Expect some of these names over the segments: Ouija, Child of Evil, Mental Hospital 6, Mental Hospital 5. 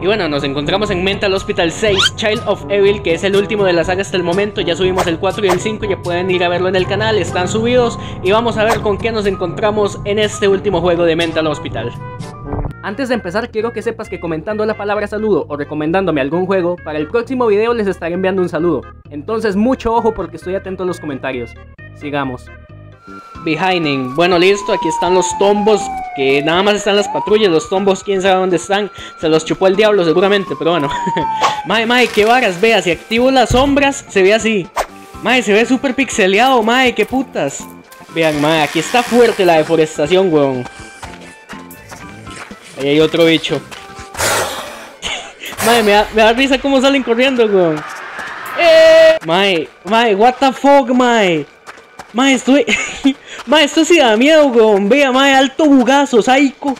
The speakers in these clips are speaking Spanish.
Y bueno, nos encontramos en Mental Hospital 6, Child of Evil, que es el último de la saga hasta el momento. Ya subimos el 4 y el 5, ya pueden ir a verlo en el canal, están subidos. Y vamos a ver con qué nos encontramos en este último juego de Mental Hospital. Antes de empezar, quiero que sepas que comentando la palabra saludo o recomendándome algún juego, para el próximo video les estaré enviando un saludo. Entonces mucho ojo porque estoy atento a los comentarios. Sigamos. Behinding. Bueno, listo, aquí están los tombos, que nada más están las patrullas. Los tombos, quién sabe dónde están. Se los chupó el diablo seguramente, pero bueno. Mae, qué varas, vea, si activo las sombras, se ve así. Mae, se ve súper pixeleado, mae, qué putas. Vean, mae, aquí está fuerte la deforestación, weón. Ahí hay otro bicho. Mae, me da risa cómo salen corriendo, weón. Mae, what the fuck, mae. Mae, esto sí da miedo, weón. Vea, mae, alto bugazo, psycho.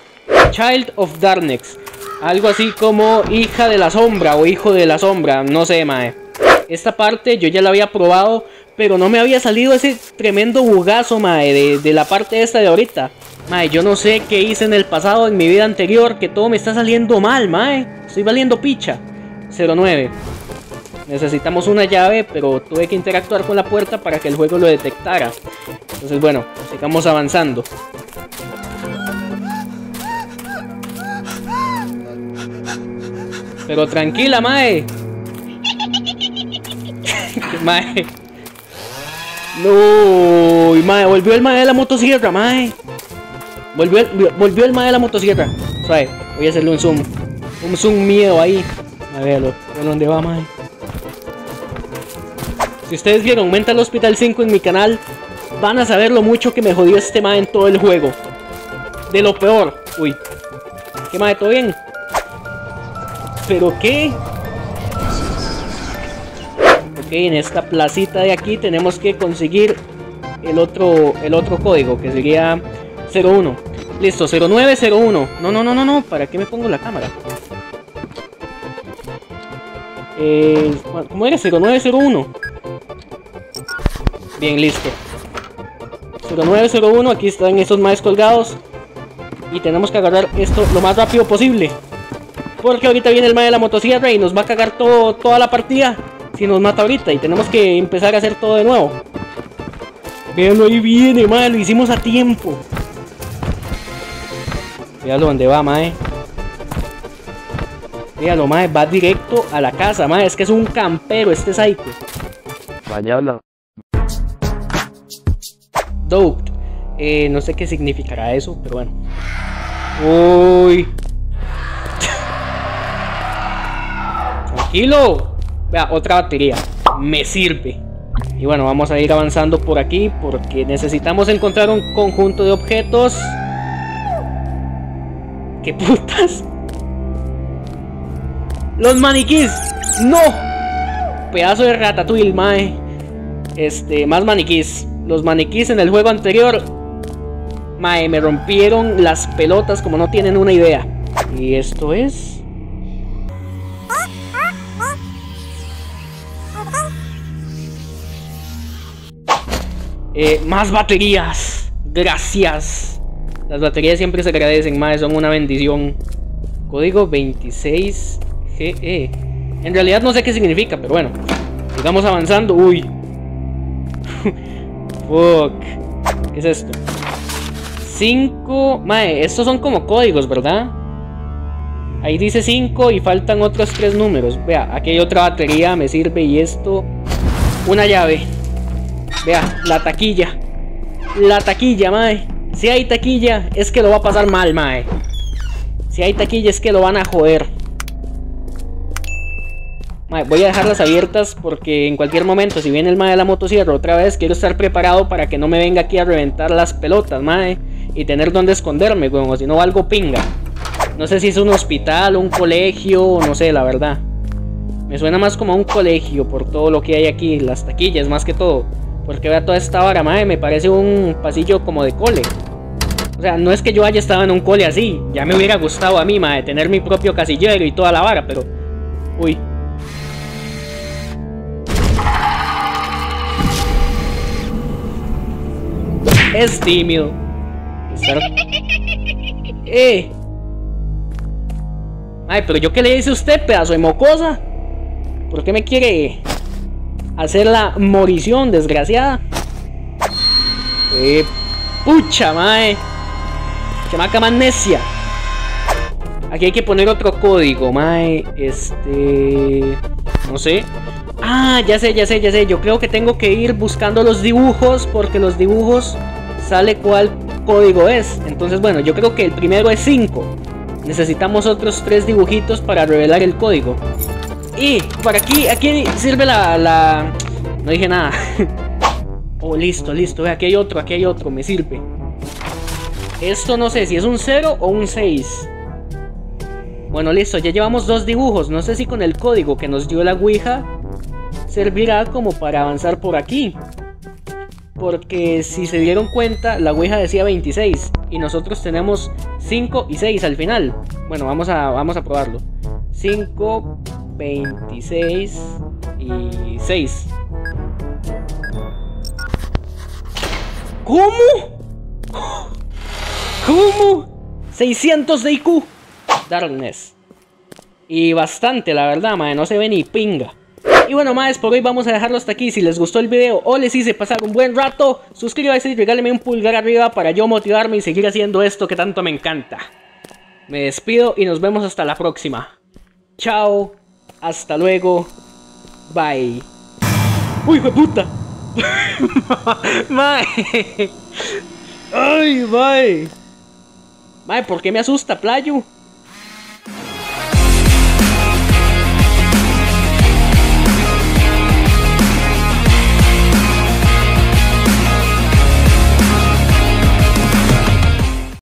Child of Darkness. Algo así como hija de la sombra o hijo de la sombra. No sé, mae. Esta parte yo ya la había probado, pero no me había salido ese tremendo bugazo, mae, de la parte esta de ahorita. Mae, yo no sé qué hice en el pasado, en mi vida anterior, que todo me está saliendo mal, mae. Estoy valiendo picha. 09. Necesitamos una llave, pero tuve que interactuar con la puerta para que el juego lo detectara. Entonces, bueno, sigamos avanzando. Pero tranquila, mae. Mae. No, mae, volvió el mae de la motosierra, mae. Volvió el mae de la motosierra. O sea, voy a hacerle un zoom. Un zoom miedo ahí. A verlo, ¿de dónde va, mae? Si ustedes vieron Mental Hospital 5 en mi canal, van a saber lo mucho que me jodió este mae en todo el juego. De lo peor. Uy. ¿Qué mae? ¿Todo bien? ¿Pero qué? Ok, en esta placita de aquí tenemos que conseguir el otro código, que sería 01. Listo, 0901. No. ¿Para qué me pongo la cámara? ¿Cómo era? 0901. Bien, listo. 0901, aquí están estos maes colgados. Y tenemos que agarrar esto lo más rápido posible, porque ahorita viene el mae de la motosierra y nos va a cagar toda la partida si nos mata ahorita. Y tenemos que empezar a hacer todo de nuevo. Veanlo, ahí viene, mae, lo hicimos a tiempo. Veanlo donde va, mae. Veanlo, mae, va directo a la casa, mae. Es que es un campero este psycho. Vaya, habla. Doped, no sé qué significará eso, pero bueno. Uy. Tranquilo. Vea, otra batería. Me sirve. Y bueno, vamos a ir avanzando por aquí porque necesitamos encontrar un conjunto de objetos. ¿Qué putas? ¡Los maniquís! ¡No! Pedazo de ratatouille, mae. Más maniquís. Los maniquís en el juego anterior, mae, me rompieron las pelotas como no tienen una idea. Y esto es... más baterías. Gracias. Las baterías siempre se agradecen, mae, son una bendición. Código 26GE. En realidad no sé qué significa, pero bueno. Sigamos avanzando. Uy. Fuck. ¿Qué es esto? 5. Mae, estos son como códigos, ¿verdad? Ahí dice 5 y faltan otros 3 números. Vea, aquí hay otra batería, me sirve. Y esto, una llave. Vea, la taquilla. La taquilla, mae. Si hay taquilla, es que lo va a pasar mal, mae. Si hay taquilla, es que lo van a joder. Voy a dejarlas abiertas porque en cualquier momento, si viene el mae de la motosierra otra vez, quiero estar preparado para que no me venga aquí a reventar las pelotas, mae, y tener donde esconderme, weón, o si no algo pinga. No sé si es un hospital, un colegio, no sé, la verdad. Me suena más como a un colegio por todo lo que hay aquí, las taquillas más que todo. Porque vea toda esta vara, mae, me parece un pasillo como de cole. O sea, no es que yo haya estado en un cole así, ya me hubiera gustado a mí, mae, tener mi propio casillero y toda la vara, pero... Uy. Es tímido. Estar... Ay, pero yo qué le hice a usted, pedazo de mocosa. ¿Por qué me quiere hacer la morición, desgraciada? Pucha, mae. Chamaca más necia. Aquí hay que poner otro código, mae. No sé. Ah, ya sé. Yo creo que tengo que ir buscando los dibujos, porque los dibujos sale cuál código es. Entonces, bueno, yo creo que el primero es 5. Necesitamos otros 3 dibujitos para revelar el código. Y por aquí, sirve la... No dije nada. Oh, listo. Aquí hay otro, me sirve. Esto no sé si es un 0 o un 6. Bueno, listo, ya llevamos 2 dibujos. No sé si con el código que nos dio la Ouija servirá como para avanzar por aquí. Porque si se dieron cuenta, la Ouija decía 26. Y nosotros tenemos 5 y 6 al final. Bueno, vamos a probarlo. 5, 26 y 6. ¿Cómo? 600 de IQ. Darkness. Y bastante, la verdad, mae, no se ve ni pinga. Y bueno, maes, por hoy vamos a dejarlo hasta aquí. Si les gustó el video o les hice pasar un buen rato, suscríbanse y regálenme un pulgar arriba para yo motivarme y seguir haciendo esto que tanto me encanta. Me despido y nos vemos hasta la próxima. Chao, hasta luego, bye. ¡Uy, hijo de puta! ¡Mae! ¡Ay, mae! Mae, ¿por qué me asusta, playo?